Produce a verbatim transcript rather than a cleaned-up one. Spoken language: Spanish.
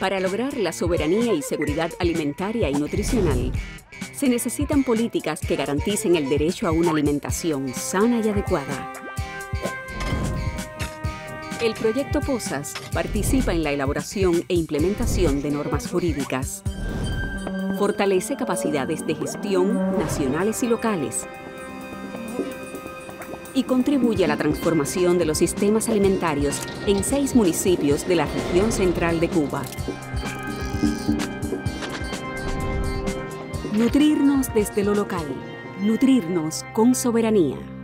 Para lograr la soberanía y seguridad alimentaria y nutricional, se necesitan políticas que garanticen el derecho a una alimentación sana y adecuada. El proyecto POSAS participa en la elaboración e implementación de normas jurídicas. Fortalece capacidades de gestión nacionales y locales y contribuye a la transformación de los sistemas alimentarios en seis municipios de la región central de Cuba. Nutrirnos desde lo local, nutrirnos con soberanía.